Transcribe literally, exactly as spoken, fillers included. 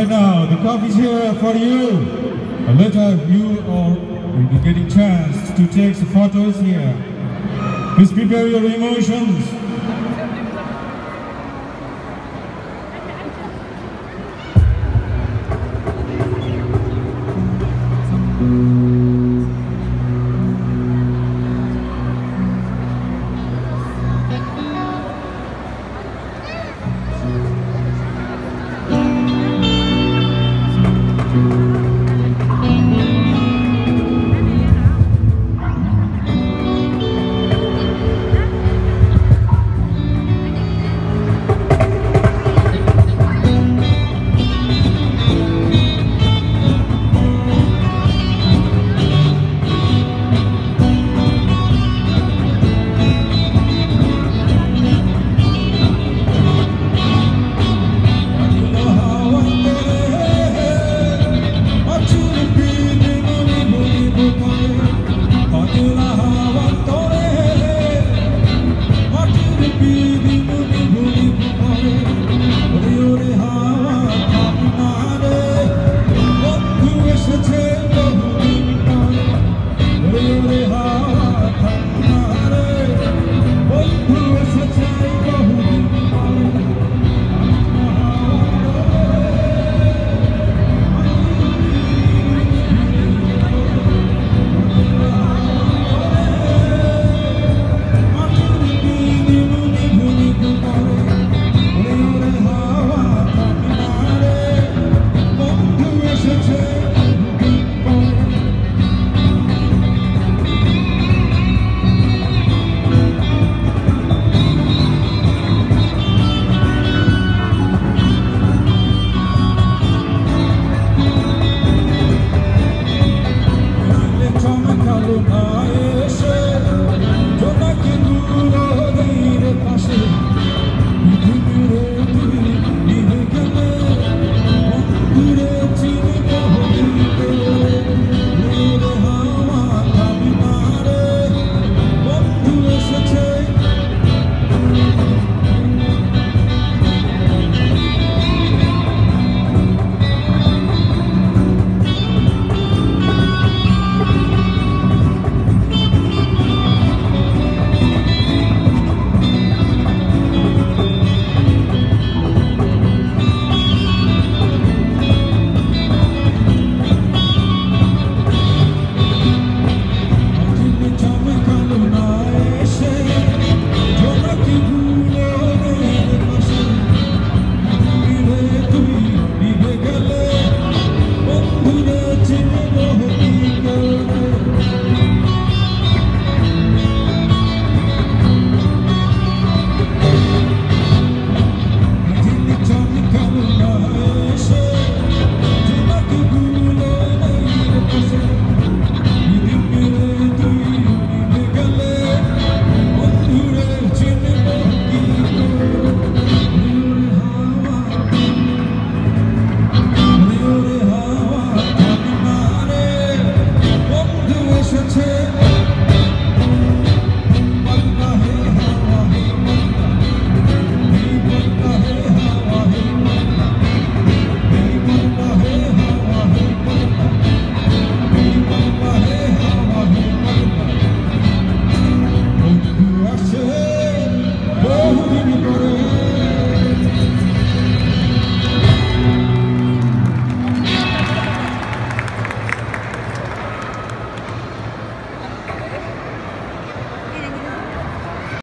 Right now, the coffee's here for you. A lot of you all will be getting chance to take the photos here. Please prepare your emotions.